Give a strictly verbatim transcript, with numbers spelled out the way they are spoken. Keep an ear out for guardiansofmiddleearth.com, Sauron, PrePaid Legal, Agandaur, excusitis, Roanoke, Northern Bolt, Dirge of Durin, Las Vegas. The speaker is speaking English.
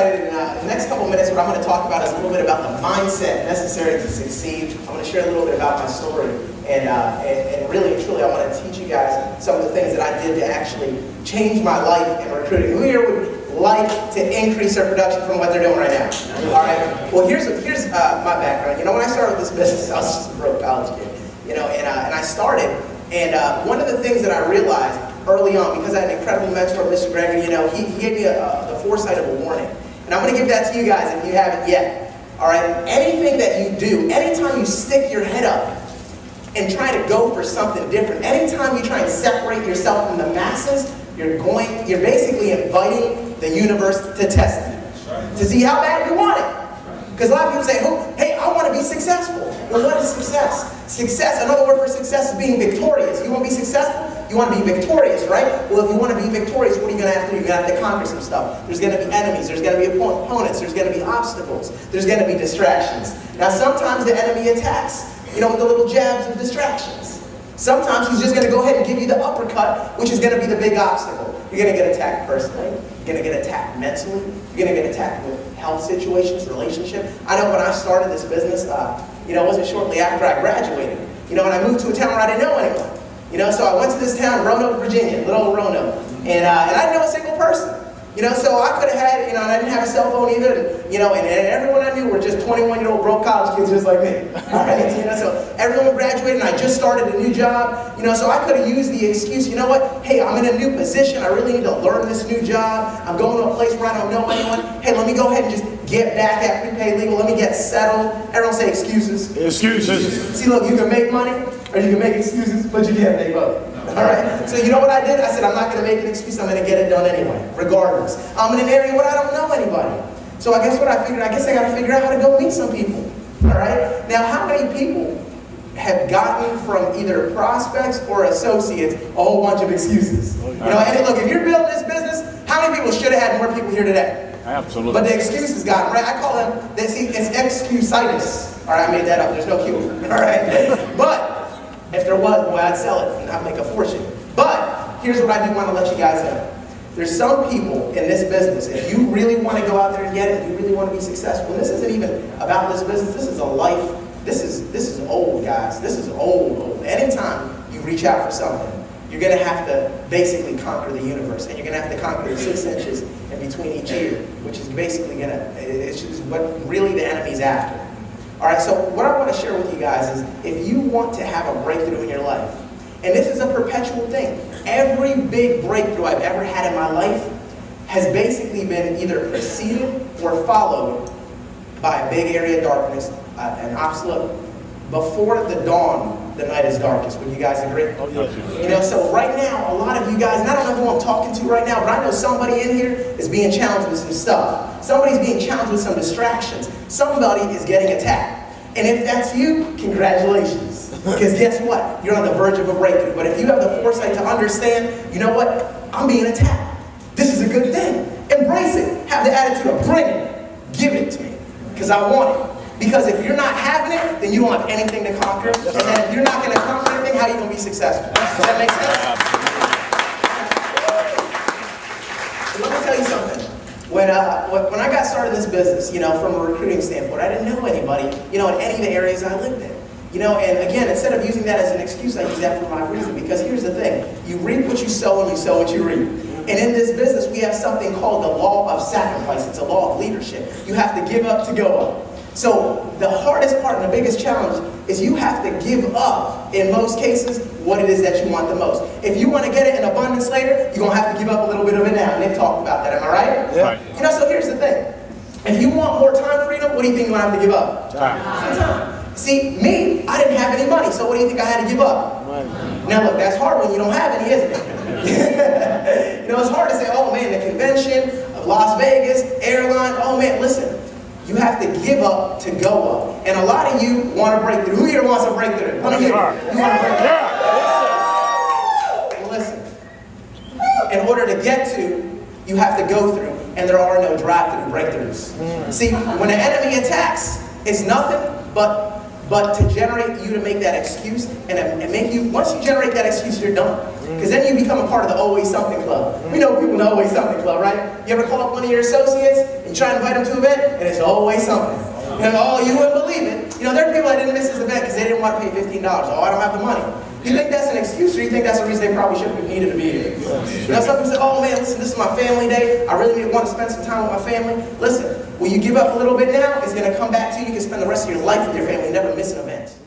excited. And uh, the next couple minutes, what I'm going to talk about is a little bit about the mindset necessary to succeed. I'm going to share a little bit about my story. And, uh, and, and really and truly, I want to teach you guys some of the things that I did to actually change my life in recruiting. Who here would like to increase their production from what they're doing right now? All right. Well, here's, here's uh, my background. You know, when I started this business, I was just a broke college kid. You know, and, uh, and I started, and uh, one of the things that I realized early on, because I had an incredible mentor, Mister Gregory, you know, he, he gave me a, uh, the foresight of a warning. And I'm going to give that to you guys if you haven't yet. All right? Anything that you do, anytime you stick your head up and try to go for something different, anytime you try and separate yourself from the masses, you're going, you're basically inviting the universe to test you, right, to see how bad you want it. Because a lot of people say, oh, hey, I want to be successful. Well, what is success? Success, another word for success is being victorious. You want to be successful? You want to be victorious, right? Well, if you want to be victorious, what are you going to have to do? You're going to have to conquer some stuff. There's going to be enemies. There's going to be opponents. There's going to be obstacles. There's going to be distractions. Now, sometimes the enemy attacks, you know, with the little jabs and distractions. Sometimes he's just going to go ahead and give you the uppercut, which is going to be the big obstacle. You're going to get attacked personally. You're going to get attacked mentally. You're going to get attacked with health situations, relationship. I know when I started this business, uh, you know, it wasn't shortly after I graduated. You know, and I moved to a town where I didn't know anyone. You know, so I went to this town, Roanoke, Virginia, little Roanoke, and, uh, and I didn't know a single person. You know, so I could have had, you know, and I didn't have a cell phone either, and, you know, and, and everyone I knew were just twenty-one-year-old broke college kids just like me, all right? You know, so everyone graduated, and I just started a new job, you know, so I could have used the excuse, you know what, hey, I'm in a new position, I really need to learn this new job, I'm going to a place where I don't know anyone, hey, let me go ahead and just get back at PrePaid Legal, let me get settled. Everyone say excuses. Excuses. See, look, you can make money, or you can make excuses, but you can't make money. All right? So you know what I did? I said, I'm not going to make an excuse. I'm going to get it done anyway, regardless. I'm in an area where I don't know anybody. So I guess what I figured, I guess I got to figure out how to go meet some people. All right? Now, how many people have gotten from either prospects or associates a whole bunch of excuses? You know, and look, if you're building this business, how many people should have had more people here today? Absolutely. But the excuses got, right? I call them, they see, it's excusitis. All right, I made that up. There's no cue. All right? But if there was, well, I'd sell it and I'd make a fortune. But here's what I do want to let you guys know. There's some people in this business, if you really want to go out there and get it, if you really want to be successful, and this isn't even about this business. This is a life. This is, this is old, guys. This is old, old. Anytime you reach out for something, you're going to have to basically conquer the universe, and you're going to have to conquer the six inches in between each ear, which is basically going to, it's just what really the enemy's after. All right, so what I want to share with you guys is if you want to have a breakthrough in your life, and this is a perpetual thing, every big breakthrough I've ever had in my life has basically been either preceded or followed by a big area of darkness, uh, an obstacle, before the dawn. The night is darkest. Would you guys agree? Oh, yeah. You know, so right now, a lot of you guys, and I don't know who I'm talking to right now, but I know somebody in here is being challenged with some stuff. Somebody's being challenged with some distractions. Somebody is getting attacked. And if that's you, congratulations. Because guess what? You're on the verge of a breakthrough. But if you have the foresight to understand, you know what? I'm being attacked. This is a good thing. Embrace it. Have the attitude of bring it. Give it to me. Because I want it. Because if you're not having it, then you don't have anything to conquer. Yes, and then if you're not going to conquer anything, how are you going to be successful? Does that make sense? Yeah. Let me tell you something. When, uh, when I got started in this business, you know, from a recruiting standpoint, I didn't know anybody, you know, in any of the areas I lived in. You know, and again, instead of using that as an excuse, I use that for my reason. Because here's the thing. You reap what you sow and you sow what you reap. And in this business, we have something called the law of sacrifice. It's a law of leadership. You have to give up to go up. So the hardest part and the biggest challenge is you have to give up, in most cases, what it is that you want the most. If you want to get it in abundance later, you're going to have to give up a little bit of it now. And they've talked about that, am I right? Yeah. Right. You know, so here's the thing. If you want more time freedom, what do you think you're going to have to give up? Time. Time. See, me, I didn't have any money, so what do you think I had to give up? Money. Now look, that's hard when you don't have any, isn't it? You know, it's hard to say, oh man, the convention of Las Vegas, airline, oh man, listen. You have to give up to go up. And a lot of you want to break through. Who here wants to break through? Who here? You want to break through? Yeah. Listen. Listen. In order to get to, you have to go through. And there are no drive-through breakthroughs. Mm. See, when the enemy attacks, it's nothing but But to generate you to make that excuse and, and make you, once you generate that excuse, you're done. Because then you become a part of the Always Something Club. We know people in the Always Something Club, right? You ever call up one of your associates and you try to invite them to an event and it's always something. And oh, you wouldn't believe it. You know, there are people that didn't miss this event because they didn't want to pay fifteen dollars. Oh, I don't have the money. You think that's an excuse, or you think that's the reason they probably shouldn't have needed to be here? You know, some people say, oh man, listen, this is my family day. I really want to spend some time with my family. Listen, when you give up a little bit now, it's going to come back to you. You can spend the rest of your life with your family, never miss an event.